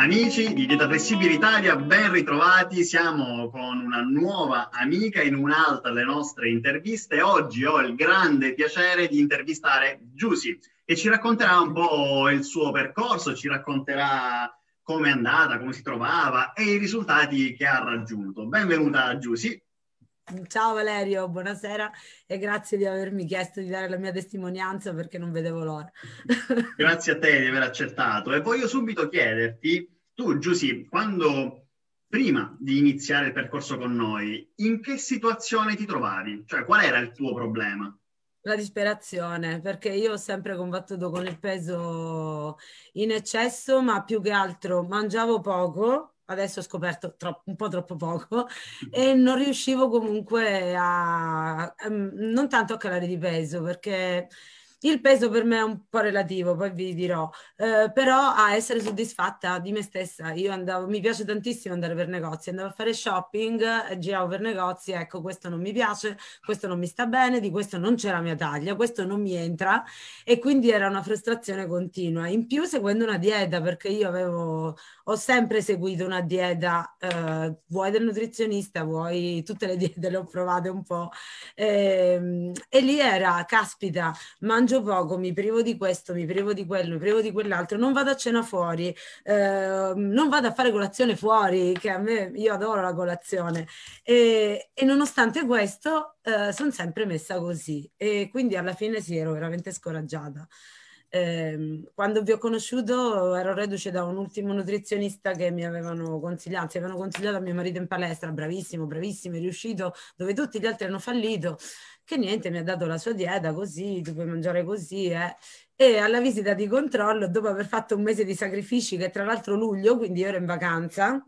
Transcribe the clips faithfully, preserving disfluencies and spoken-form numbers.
Amici di Dieta Flessibile Italia, ben ritrovati, siamo con una nuova amica in un'altra delle nostre interviste. Oggi ho il grande piacere di intervistare Giusy e ci racconterà un po' il suo percorso, ci racconterà come è andata, come si trovava e i risultati che ha raggiunto. Benvenuta Giusy. Ciao Valerio, buonasera e grazie di avermi chiesto di dare la mia testimonianza perché non vedevo l'ora. Grazie a te di aver accettato e voglio subito chiederti, tu Giusy, quando prima di iniziare il percorso con noi, in che situazione ti trovavi? Cioè qual era il tuo problema? La disperazione, perché io ho sempre combattuto con il peso in eccesso, ma più che altro mangiavo poco. Adesso ho scoperto troppo, un po' troppo poco e non riuscivo comunque a, non tanto a calare di peso, perché il peso per me è un po' relativo, poi vi dirò, eh, però a essere soddisfatta di me stessa. Io andavo, mi piace tantissimo andare per negozi, andavo a fare shopping, giravo per negozi, ecco questo non mi piace, questo non mi sta bene, di questo non c'è la mia taglia, questo non mi entra, e quindi era una frustrazione continua. In più seguendo una dieta, perché io avevo, ho sempre seguito una dieta, eh, vuoi del nutrizionista, vuoi tutte le diete, le ho provate un po', e, e lì era, caspita, mangio poco, mi privo di questo, mi privo di quello, mi privo di quell'altro, non vado a cena fuori, eh, non vado a fare colazione fuori, che a me, io adoro la colazione, e, e nonostante questo eh, sono sempre messa così, e quindi alla fine sì, ero veramente scoraggiata. Eh, quando vi ho conosciuto ero reduce da un ultimo nutrizionista che mi avevano consigliato, si avevano consigliato a mio marito in palestra, bravissimo, bravissimo, è riuscito, dove tutti gli altri hanno fallito, che niente, mi ha dato la sua dieta, così, tu puoi mangiare così, eh. E alla visita di controllo, dopo aver fatto un mese di sacrifici, che tra l'altro luglio, quindi ero in vacanza,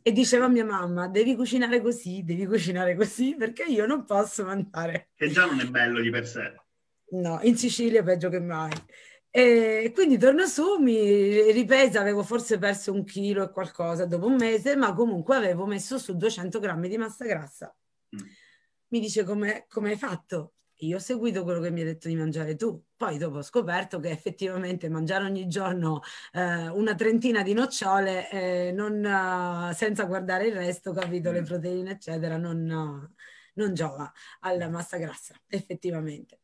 e dicevo a mia mamma, devi cucinare così, devi cucinare così, perché io non posso mangiare. Che già non è bello di per sé. No, in Sicilia peggio che mai. E quindi torno su, mi ripesa, avevo forse perso un chilo e qualcosa dopo un mese, ma comunque avevo messo su duecento grammi di massa grassa. Mm. Mi dice come hai fatto? Io ho seguito quello che mi hai detto di mangiare tu, poi dopo ho scoperto che effettivamente mangiare ogni giorno eh, una trentina di nocciole eh, non, eh, senza guardare il resto, capito, le proteine eccetera, non, non giova alla massa grassa effettivamente.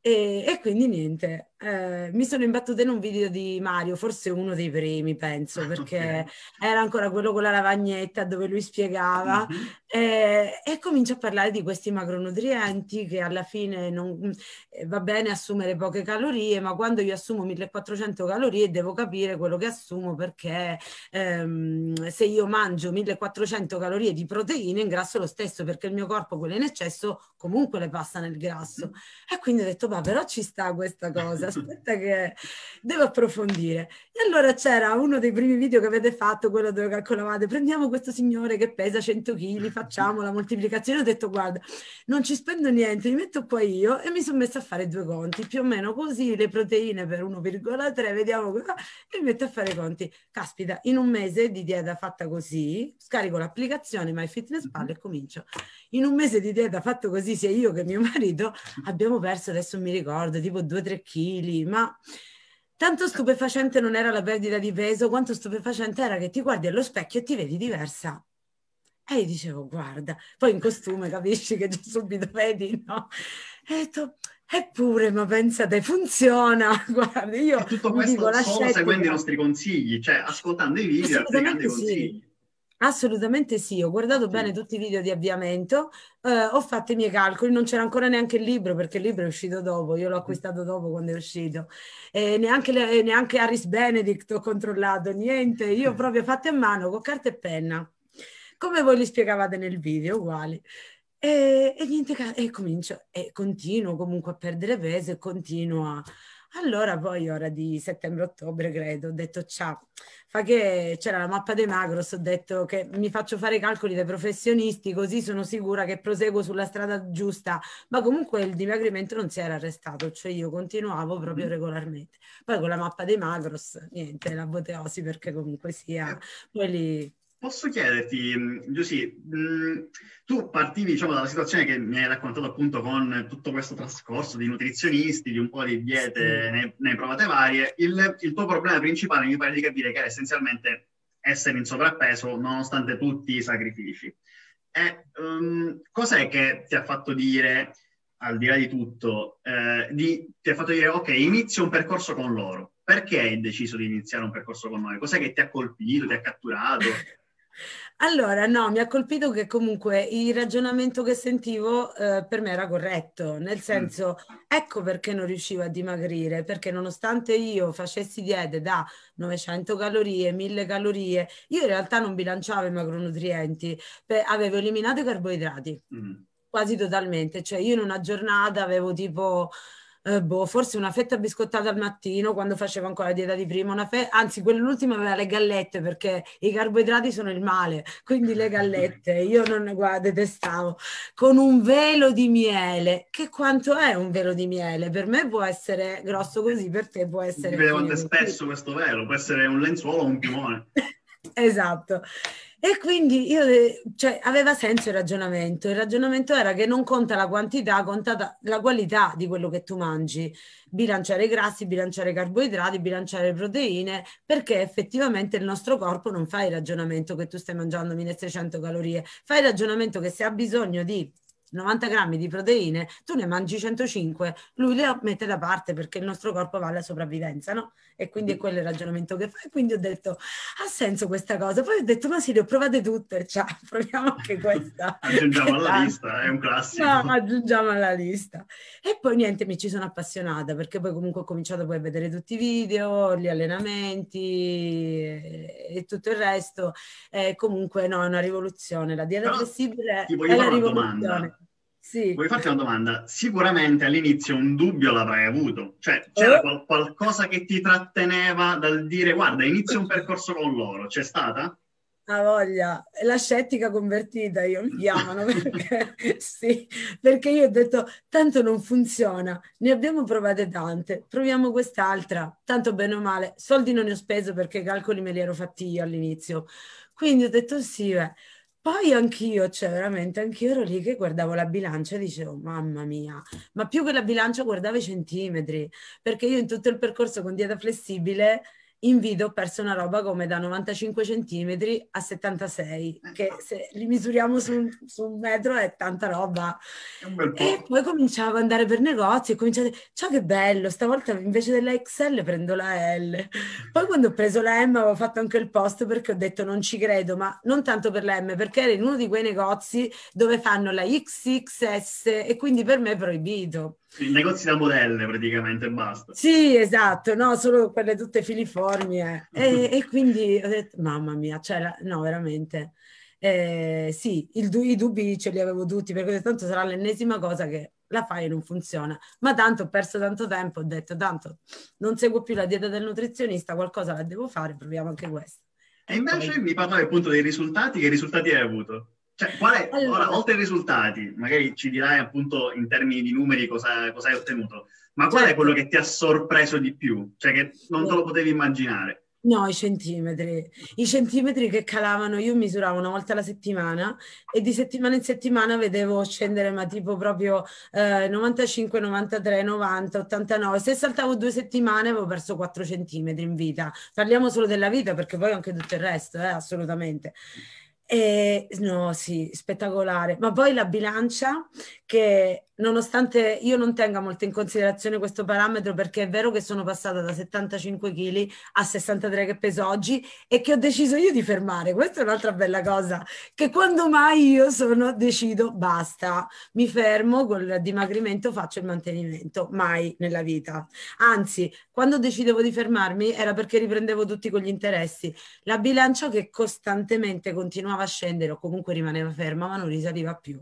E, e quindi niente, eh, mi sono imbattuta in un video di Mario, forse uno dei primi penso, perché okay. Era ancora quello con la lavagnetta dove lui spiegava mm-hmm. eh, e comincia a parlare di questi macronutrienti che alla fine non, eh, va bene assumere poche calorie, ma quando io assumo millequattrocento calorie devo capire quello che assumo, perché ehm, se io mangio millequattrocento calorie di proteine ingrasso lo stesso, perché il mio corpo quelle in eccesso comunque le passa nel grasso. E quindi ho detto, ma però ci sta questa cosa, aspetta che devo approfondire. E allora c'era uno dei primi video che avete fatto, quello dove calcolavate, prendiamo questo signore che pesa cento chili, facciamo la moltiplicazione. Ho detto, guarda, non ci spendo niente, mi metto qua io e mi sono messa a fare due conti, più o meno così, le proteine per uno virgola tre, vediamo cosa, e mi metto a fare i conti. Caspita, in un mese di dieta fatta così, scarico l'applicazione MyFitnessPal e comincio. In un mese di dieta fatto così, sia io che mio marito, abbiamo perso adesso, non mi ricordo, tipo due o tre chili, ma tanto stupefacente non era la perdita di peso quanto stupefacente era che ti guardi allo specchio e ti vedi diversa. E io dicevo, guarda, poi in costume capisci che già subito vedi, no? E ho detto, eppure, ma pensate, funziona, guarda, io e tutto questo dico, solo seguendo i nostri consigli, cioè ascoltando i video e applicando i consigli. Sì. Assolutamente sì, ho guardato bene tutti i video di avviamento, eh, ho fatto i miei calcoli, non c'era ancora neanche il libro, perché il libro è uscito dopo, io l'ho acquistato dopo quando è uscito, e neanche, le, neanche Harris Benedict ho controllato, niente, io proprio fatte a mano con carta e penna, come voi li spiegavate nel video, uguali. E, e niente, e comincio, e continuo comunque a perdere peso e continuo a... Allora poi ora di settembre-ottobre credo, ho detto ciao, fa che c'era la mappa dei macros, ho detto che mi faccio fare i calcoli dai professionisti così sono sicura che proseguo sulla strada giusta, ma comunque il dimagrimento non si era arrestato, cioè io continuavo proprio regolarmente. Poi con la mappa dei macros, niente, l'apoteosi, perché comunque sia quelli... Posso chiederti, Giusy, tu partivi diciamo, dalla situazione che mi hai raccontato appunto con tutto questo trascorso di nutrizionisti, di un po' di diete, sì. ne, ne provate varie, il, il tuo problema principale mi pare di capire che era essenzialmente essere in sovrappeso nonostante tutti i sacrifici. E, um, cos'è che ti ha fatto dire, al di là di tutto, eh, di, ti ha fatto dire ok, inizio un percorso con loro? Perché hai deciso di iniziare un percorso con noi? Cos'è che ti ha colpito, ti ha catturato? Allora, no, mi ha colpito che comunque il ragionamento che sentivo eh, per me era corretto, nel senso, ecco perché non riuscivo a dimagrire, perché nonostante io facessi diete da novecento calorie, mille calorie, io in realtà non bilanciavo i macronutrienti, per, avevo eliminato i carboidrati, mm. quasi totalmente, cioè io in una giornata avevo tipo... Eh, boh, forse una fetta biscottata al mattino quando facevo ancora la dieta di prima, una fe- anzi quell'ultima aveva le gallette, perché i carboidrati sono il male, quindi le gallette io non guarda, detestavo, con un velo di miele. Che quanto è un velo di miele? Per me può essere grosso così, per te può essere veramente spesso questo velo, può essere un lenzuolo o un timone. Esatto. E quindi io, cioè, aveva senso il ragionamento. Il ragionamento era che non conta la quantità, conta la qualità di quello che tu mangi. Bilanciare i grassi, bilanciare i carboidrati, bilanciare le proteine, perché effettivamente il nostro corpo non fa il ragionamento che tu stai mangiando mille seicento calorie, fa il ragionamento che se ha bisogno di novanta grammi di proteine, tu ne mangi centocinque, lui le mette da parte perché il nostro corpo va alla sopravvivenza, no? E quindi è quello il ragionamento che fa. E quindi ho detto, ha senso questa cosa? Poi ho detto, ma sì, le ho provate tutte, ciao, proviamo anche questa. Aggiungiamo alla lista, è un classico. No, aggiungiamo alla lista. E poi niente, mi ci sono appassionata, perché poi comunque ho cominciato poi a vedere tutti i video, gli allenamenti e tutto il resto. E comunque no, è una rivoluzione, la dieta flessibile è la rivoluzione. Domanda. Sì. Vuoi farti una domanda? Sicuramente all'inizio un dubbio l'avrai avuto, cioè c'era qual- qualcosa che ti tratteneva dal dire guarda, inizio un percorso con loro, c'è stata? Ah, voglia, la scettica convertita io mi chiamano perché, sì, perché io ho detto tanto non funziona, ne abbiamo provate tante, proviamo quest'altra, tanto bene o male, soldi non ne ho speso perché i calcoli me li ero fatti io all'inizio, quindi ho detto sì, beh. Poi anch'io, cioè veramente, anch'io ero lì che guardavo la bilancia e dicevo, mamma mia, ma più che la bilancia guardavo i centimetri, perché io in tutto il percorso con dieta flessibile in video ho perso una roba come da novantacinque centimetri a settantasei, che se li misuriamo su un, su un metro è tanta roba. È e poi cominciavo ad andare per negozi e cominciavo a dire, ciao che bello, stavolta invece della X L prendo la L. Poi quando ho preso la M avevo fatto anche il post perché ho detto non ci credo, ma non tanto per la M, perché era in uno di quei negozi dove fanno la X X S e quindi per me è proibito. I negozi da modelle praticamente, basta. Sì, esatto, no, solo quelle tutte filiformi. Eh. E, e quindi ho detto, mamma mia, cioè, la, no, veramente. Eh, sì, il, i dubbi ce li avevo tutti, perché tanto sarà l'ennesima cosa che la fai e non funziona. Ma tanto ho perso tanto tempo, ho detto, tanto non seguo più la dieta del nutrizionista, qualcosa la devo fare, proviamo anche questa. E invece poi... mi parlavi appunto dei risultati, che risultati hai avuto? Cioè, qual è, allora, ora, oltre ai risultati, magari ci dirai appunto in termini di numeri cosa, cosa hai ottenuto, ma qual certo. è quello che ti ha sorpreso di più? Cioè che non te lo potevi immaginare? No, i centimetri. I centimetri che calavano, io misuravo una volta alla settimana e di settimana in settimana vedevo scendere, ma tipo proprio eh, novantacinque, novantatré, novanta, ottantanove. Se saltavo due settimane avevo perso quattro centimetri in vita. Parliamo solo della vita perché poi anche tutto il resto, eh, assolutamente. Eh, no, sì, spettacolare. Ma poi la bilancia, che nonostante io non tenga molto in considerazione questo parametro, perché è vero che sono passata da settantacinque chili a sessantatré che peso oggi e che ho deciso io di fermare. Questa è un'altra bella cosa, che quando mai io sono decido basta, mi fermo col dimagrimento, faccio il mantenimento, mai nella vita. Anzi, quando decidevo di fermarmi era perché riprendevo tutti con gli interessi. La bilancia che costantemente continuava a scendere o comunque rimaneva ferma ma non risaliva più.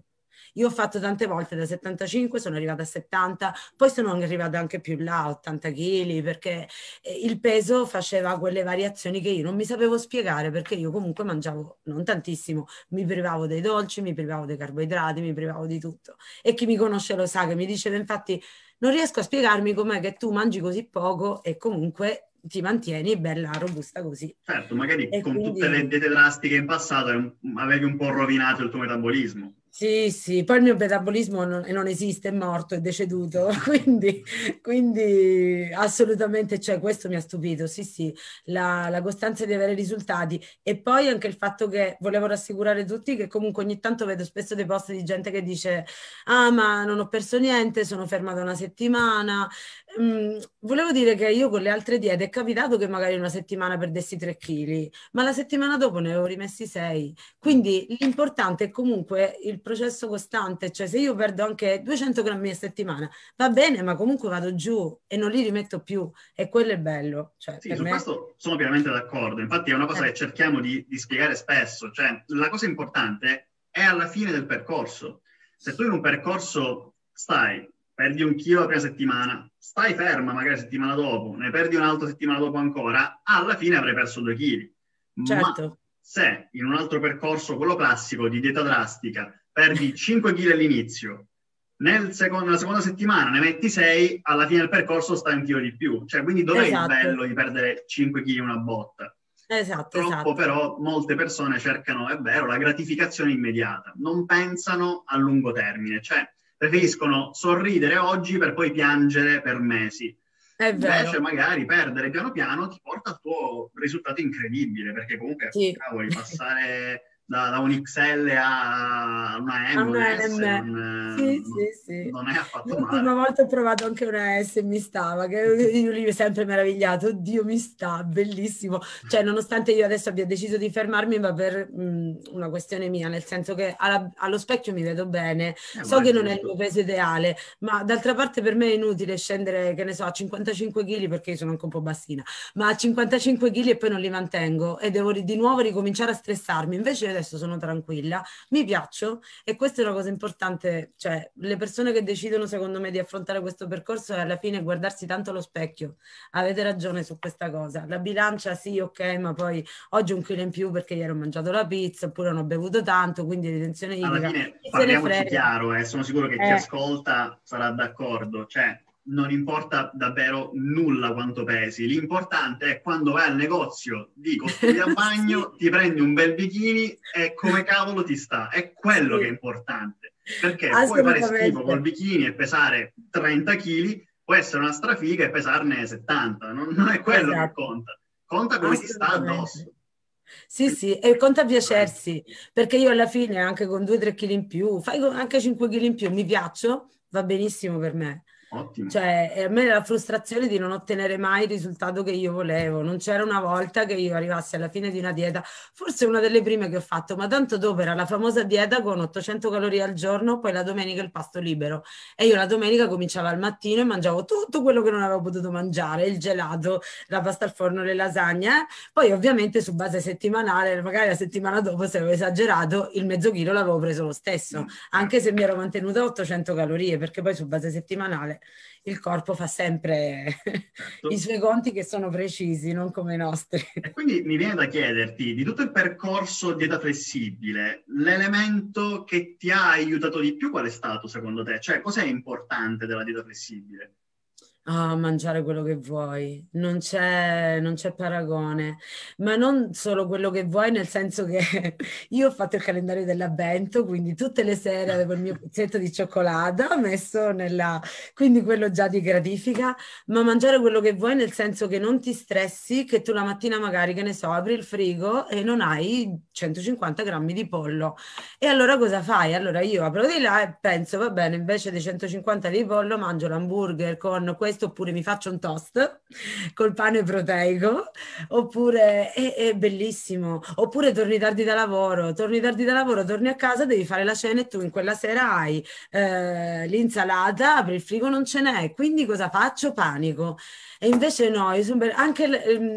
Io ho fatto tante volte da settantacinque, sono arrivata a settanta, poi sono arrivata anche più là, ottanta chili, perché il peso faceva quelle variazioni che io non mi sapevo spiegare, perché io comunque mangiavo non tantissimo, mi privavo dei dolci, mi privavo dei carboidrati, mi privavo di tutto. E chi mi conosce lo sa, che mi diceva infatti non riesco a spiegarmi com'è che tu mangi così poco e comunque ti mantieni bella robusta così. Certo, magari e con quindi... tutte le diete drastiche in passato avevi un po' rovinato il tuo metabolismo. Sì, sì, poi il mio metabolismo non, non esiste, è morto, è deceduto, quindi, quindi assolutamente, cioè, questo mi ha stupito, sì, sì, la, la costanza di avere risultati, e poi anche il fatto che volevo rassicurare tutti che comunque ogni tanto vedo spesso dei post di gente che dice ah ma non ho perso niente, sono fermata una settimana, mm, volevo dire che io con le altre diete è capitato che magari una settimana perdessi tre chili, ma la settimana dopo ne avevo rimessi sei, quindi l'importante è comunque il processo costante, cioè se io perdo anche duecento grammi a settimana va bene, ma comunque vado giù e non li rimetto più, e quello è bello, cioè, sì, per su me... questo sono pienamente d'accordo, infatti è una cosa eh. che cerchiamo di, di spiegare spesso, cioè la cosa importante è alla fine del percorso. Se tu in un percorso stai, perdi un chilo la prima settimana, stai ferma magari settimana dopo, ne perdi un'altra settimana dopo ancora, alla fine avrai perso due chili, certo. Ma se in un altro percorso, quello classico di dieta drastica, perdi cinque chili all'inizio, nel secondo, nella seconda settimana ne metti sei, alla fine del percorso stai un chilo di più. Cioè, quindi dov'è esatto. il bello di perdere cinque chili in una botta? Esatto, Purtroppo esatto. però molte persone cercano, è vero, la gratificazione immediata, non pensano a lungo termine, cioè preferiscono sorridere oggi per poi piangere per mesi. Invece magari perdere piano piano ti porta al tuo risultato incredibile, perché comunque sì. cavoli, passare... Da, da un X L a una M, a una S, M. Non, sì, non, sì, sì. non è affatto male. L'ultima volta ho provato anche una S e mi stava, che io lì mi è sempre meravigliato, oddio mi sta, bellissimo, cioè nonostante io adesso abbia deciso di fermarmi, ma per mh, una questione mia, nel senso che alla, allo specchio mi vedo bene, eh, so che non è il mio peso ideale, ma d'altra parte per me è inutile scendere, che ne so, a cinquantacinque chili, perché io sono anche un po' bassina, ma a cinquantacinque chili e poi non li mantengo e devo di nuovo ricominciare a stressarmi, invece adesso sono tranquilla, mi piaccio, e questa è una cosa importante, cioè le persone che decidono secondo me di affrontare questo percorso è alla fine guardarsi tanto allo specchio. Avete ragione su questa cosa, la bilancia sì ok, ma poi oggi un chilo in più perché ieri ho mangiato la pizza oppure non ho bevuto tanto, quindi ritenzione idrica. Alla fine parliamoci chiaro, eh, sono sicuro che chi eh. ascolta sarà d'accordo, cioè non importa davvero nulla quanto pesi, l'importante è quando vai al negozio di costume da bagno, sì. ti prendi un bel bikini e come cavolo ti sta, è quello sì. che è importante, perché puoi fare schifo col bikini e pesare trenta chili, può essere una strafiga e pesarne settanta, non, non è quello esatto. che conta, conta come ti sta addosso. Sì, sì, e conta piacersi, perché io alla fine anche con due tre chili in più, fai anche cinque chili in più, mi piaccio, va benissimo per me. Ottimo. Cioè, a me la frustrazione di non ottenere mai il risultato che io volevo, non c'era una volta che io arrivassi alla fine di una dieta, forse una delle prime che ho fatto, ma tanto dopo era la famosa dieta con ottocento calorie al giorno, poi la domenica il pasto libero, e io la domenica cominciavo al mattino e mangiavo tutto quello che non avevo potuto mangiare, il gelato, la pasta al forno, le lasagne, eh? Poi ovviamente su base settimanale, magari la settimana dopo se avevo esagerato il mezzo chilo l'avevo preso lo stesso, anche se mi ero mantenuta a ottocento calorie, perché poi su base settimanale il corpo fa sempre certo. i suoi conti, che sono precisi, non come i nostri. E quindi mi viene da chiederti, di tutto il percorso dieta flessibile, l'elemento che ti ha aiutato di più qual è stato secondo te? Cioè, cos'è importante della dieta flessibile? Ah, mangiare quello che vuoi, non c'è non c'è paragone, ma non solo quello che vuoi, nel senso che io ho fatto il calendario dell'avvento, quindi tutte le sere avevo il mio pezzetto di cioccolata messo nella, quindi quello già di gratifica, ma mangiare quello che vuoi nel senso che non ti stressi, che tu la mattina magari, che ne so, apri il frigo e non hai centocinquanta grammi di pollo, e allora cosa fai? Allora io apro di là e penso, va bene, invece dei centocinquanta di pollo mangio l'hamburger con questo, oppure mi faccio un toast col pane proteico, oppure è, è bellissimo, oppure torni tardi da lavoro, torni tardi da lavoro, torni a casa, devi fare la cena e tu in quella sera hai eh, l'insalata, apri il frigo, non ce n'è, quindi cosa faccio? Panico. E invece no, io sono anche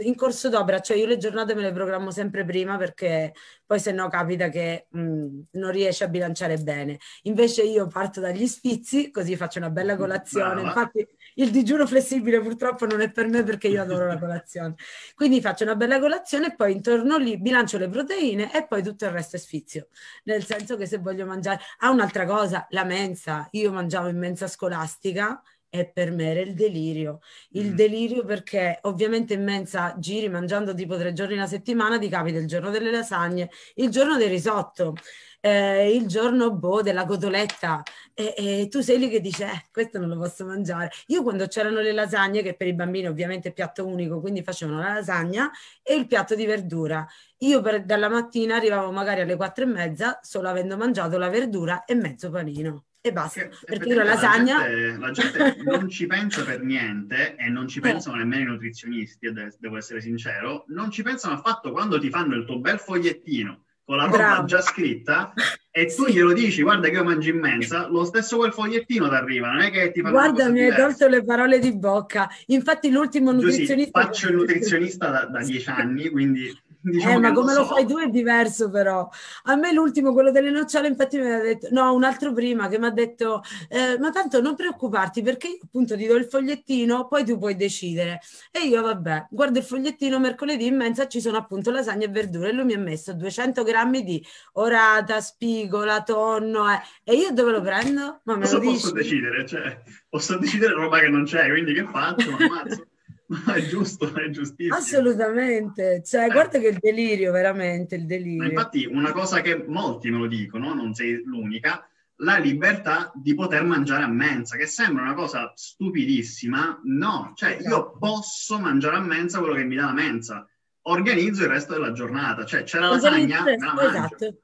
in corso d'opera, cioè io le giornate me le programmo sempre prima, perché poi se no capita che mh, non riesci a bilanciare bene, invece io parto dagli sfizi, così faccio una bella colazione, infatti il digiuno flessibile purtroppo non è per me perché io adoro la colazione, quindi faccio una bella colazione e poi intorno lì bilancio le proteine e poi tutto il resto è sfizio, nel senso che se voglio mangiare... Ah, un'altra cosa, la mensa, io mangiavo in mensa scolastica è per me era il delirio, il mm. delirio, perché ovviamente in mensa giri mangiando tipo tre giorni alla settimana, ti capita il giorno delle lasagne, il giorno del risotto, eh, il giorno boh della cotoletta, e, e tu sei lì che dici eh, questo non lo posso mangiare. Io quando c'erano le lasagne, che per i bambini ovviamente è piatto unico, quindi facevano la lasagna e il piatto di verdura, io per, dalla mattina arrivavo magari alle quattro e mezza solo avendo mangiato la verdura e mezzo panino. E basta, perché, perché la lasagna... La gente, la gente non ci pensa per niente, e non ci pensano nemmeno i nutrizionisti, devo essere sincero, non ci pensano affatto quando ti fanno il tuo bel fogliettino con la roba Bravo. già scritta, e tu sì. glielo dici, guarda che io mangio in mensa, lo stesso quel fogliettino ti arriva, non è che ti fanno Guarda, mi hai tolto le parole di bocca. Infatti l'ultimo nutrizionista... Giusy, faccio il nutrizionista da, da dieci anni, quindi... Diciamo eh, ma come lo, so. lo fai tu è diverso, però. A me l'ultimo, quello delle nocciole, infatti mi ha detto, no, un altro prima che mi ha detto, eh, ma tanto non preoccuparti perché io appunto ti do il fogliettino, poi tu puoi decidere. E io vabbè, guardo il fogliettino, mercoledì in mensa ci sono appunto lasagne e verdure, e lui mi ha messo duecento grammi di orata, spigola, tonno, eh. e io dove lo prendo? Ma me Cosa lo dici? Posso decidere, cioè, posso decidere roba che non c'è, quindi che faccio? Ma ammazzo. Ma è giusto, è giustissimo. Assolutamente, cioè eh. guarda che il delirio, veramente il delirio. Ma infatti una cosa che molti me lo dicono, non sei l'unica, la libertà di poter mangiare a mensa, che sembra una cosa stupidissima, no, cioè io posso mangiare a mensa quello che mi dà la mensa, organizzo il resto della giornata, cioè c'è la lasagna, me la mangio. Esatto.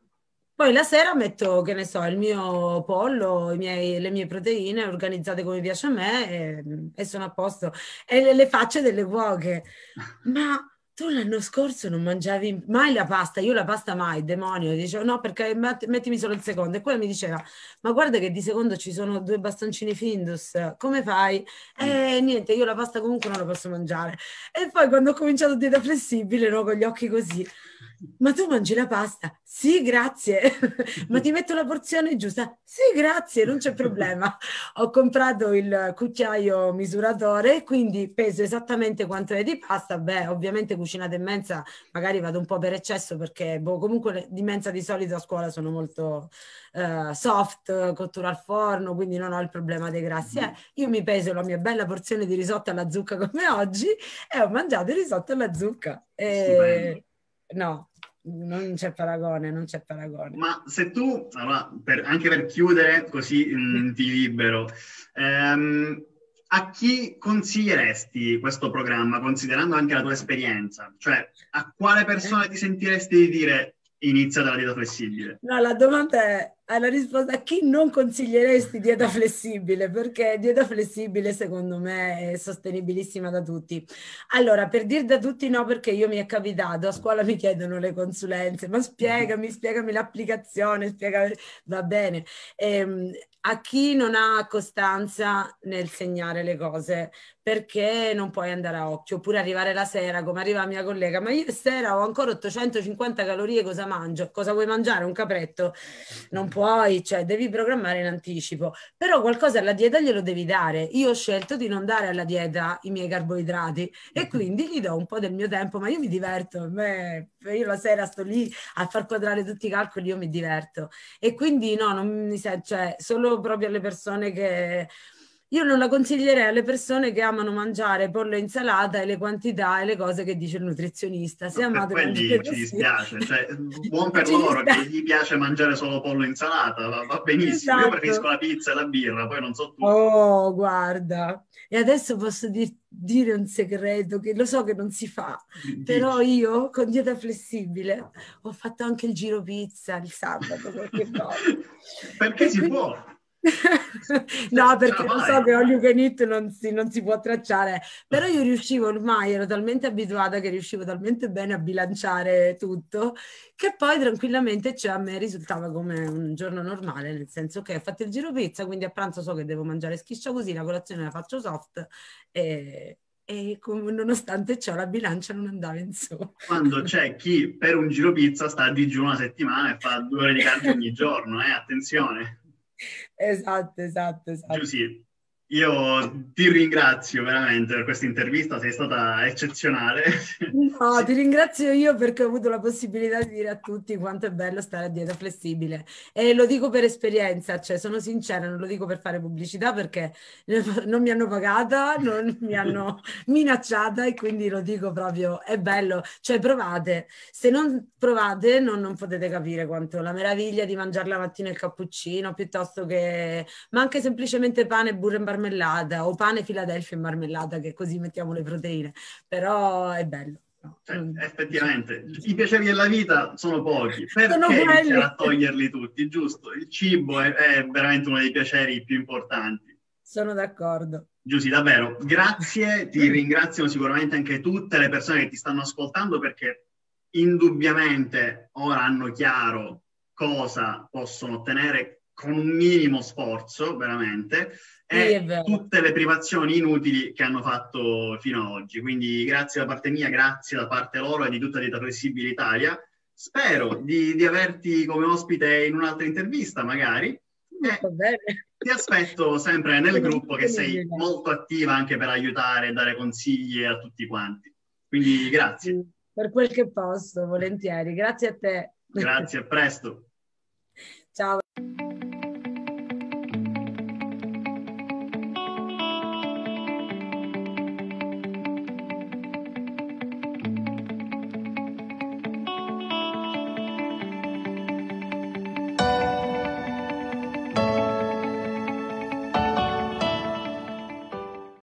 Poi la sera metto, che ne so, il mio pollo, i miei, le mie proteine organizzate come piace a me, e, e sono a posto. E le, le facce delle cuoche. Ma tu l'anno scorso non mangiavi mai la pasta, io la pasta mai, demonio. Dicevo no, perché mettimi solo il secondo. E poi mi diceva, ma guarda che di secondo ci sono due bastoncini Findus, come fai? E eh, niente, io la pasta comunque non la posso mangiare. E poi quando ho cominciato dieta flessibile, no, con gli occhi così... Ma tu mangi la pasta? Sì, grazie. Ma ti metto la porzione giusta? Sì, grazie, non c'è problema. Ho comprato il cucchiaio misuratore, quindi peso esattamente quanto è di pasta. Beh, ovviamente cucinata in mensa magari vado un po' per eccesso, perché boh, comunque di mensa di solito a scuola sono molto uh, soft, cottura al forno, quindi non ho il problema dei grassi. Eh, io mi peso la mia bella porzione di risotto alla zucca come oggi e ho mangiato il risotto alla zucca. E... No, non c'è paragone, non c'è paragone. Ma se tu, allora, per, anche per chiudere così mh, ti libero, ehm, a chi consiglieresti questo programma, considerando anche la tua esperienza? Cioè, a quale persona ti sentiresti di dire inizia dalla dieta flessibile? No, la domanda è, alla risposta a chi non consiglieresti dieta flessibile, perché dieta flessibile secondo me è sostenibilissima da tutti. Allora, per dir da tutti no, perché io mi è capitato, a scuola mi chiedono le consulenze, ma spiegami, spiegami l'applicazione, spiegami, va bene. Ehm, a chi non ha costanza nel segnare le cose, perché non puoi andare a occhio, oppure arrivare la sera come arriva la mia collega, ma io sera ho ancora ottocentocinquanta calorie, cosa mangio? Cosa vuoi mangiare? Un capretto? Non puoi, cioè devi programmare in anticipo, però qualcosa alla dieta glielo devi dare. Io ho scelto di non dare alla dieta i miei carboidrati e quindi gli do un po' del mio tempo, ma io mi diverto, me, io la sera sto lì a far quadrare tutti i calcoli, io mi diverto, e quindi no, non mi sa, cioè solo proprio alle persone che io non la consiglierei, alle persone che amano mangiare pollo e insalata e le quantità e le cose che dice il nutrizionista. Se no, amate, quelli ci dispiace, cioè, buon per ci loro che gli piace mangiare solo pollo e insalata, va, va benissimo. Esatto. Io preferisco la pizza e la birra, poi non so tu. Oh, guarda, e adesso posso dirti dire un segreto che lo so che non si fa, però io con dieta flessibile ho fatto anche il giro pizza il sabato qualche volta. Perché e si quindi... può? No, perché lo so che all you can eat non si, non si può tracciare, però io riuscivo ormai, ero talmente abituata che riuscivo talmente bene a bilanciare tutto, che poi tranquillamente, cioè, a me risultava come un giorno normale, nel senso che ho fatto il giro pizza, quindi a pranzo so che devo mangiare schiscia così, la colazione la faccio soft, e... e nonostante ciò la bilancia non andava in su. Quando c'è chi per un giro pizza sta a digiuno una settimana e fa due ore di cardio ogni giorno, eh? Attenzione. Esatto, esatto, esatto. Giusy, Io ti ringrazio veramente per questa intervista, sei stata eccezionale. No, ti ringrazio io perché ho avuto la possibilità di dire a tutti quanto è bello stare a dieta flessibile. E lo dico per esperienza, cioè sono sincera, non lo dico per fare pubblicità perché non mi hanno pagata, non mi hanno minacciata e quindi lo dico proprio, è bello. Cioè provate, se non provate non, non potete capire quanto la meraviglia di mangiare la mattina il cappuccino piuttosto che, ma anche semplicemente pane, burro e marmellata. marmellata o pane Filadelfia e marmellata, che così mettiamo le proteine, però è bello. No? Cioè, effettivamente i piaceri della vita sono pochi, perché iniziare a toglierli tutti, giusto? Il cibo è, è veramente uno dei piaceri più importanti. Sono d'accordo. Giusy, davvero, grazie, ti ringrazio sicuramente anche tutte le persone che ti stanno ascoltando perché indubbiamente ora hanno chiaro cosa possono ottenere con un minimo sforzo, veramente, e sì, tutte le privazioni inutili che hanno fatto fino ad oggi. Quindi grazie da parte mia, grazie da parte loro e di tutta Dieta Flessibile Italia. Spero di, di averti come ospite in un'altra intervista, magari. E Va bene. Ti aspetto sempre nel gruppo, che sei molto attiva anche per aiutare e dare consigli a tutti quanti. Quindi grazie. Per quel che posso, volentieri. Grazie a te. Grazie, a presto.